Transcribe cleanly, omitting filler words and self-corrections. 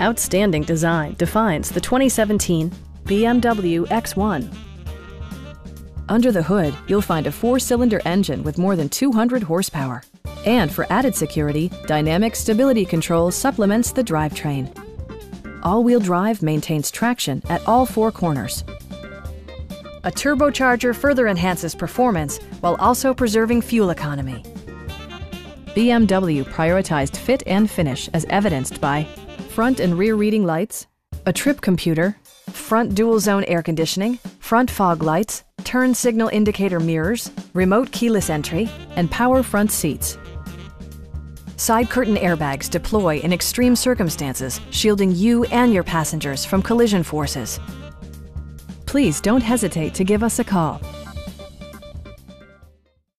outstanding design defines the 2017 BMW X1. Under the hood, you'll find a 4-cylinder engine with more than 200 horsepower. And for added security, Dynamic Stability Control supplements the drivetrain. All-wheel drive maintains traction at all 4 corners. A turbocharger further enhances performance while also preserving fuel economy. BMW prioritized fit and finish as evidenced by front and rear reading lights, a trip computer, front dual-zone air conditioning, front fog lights, turn signal indicator mirrors, remote keyless entry, and power front seats. Side curtain airbags deploy in extreme circumstances, shielding you and your passengers from collision forces. Please don't hesitate to give us a call.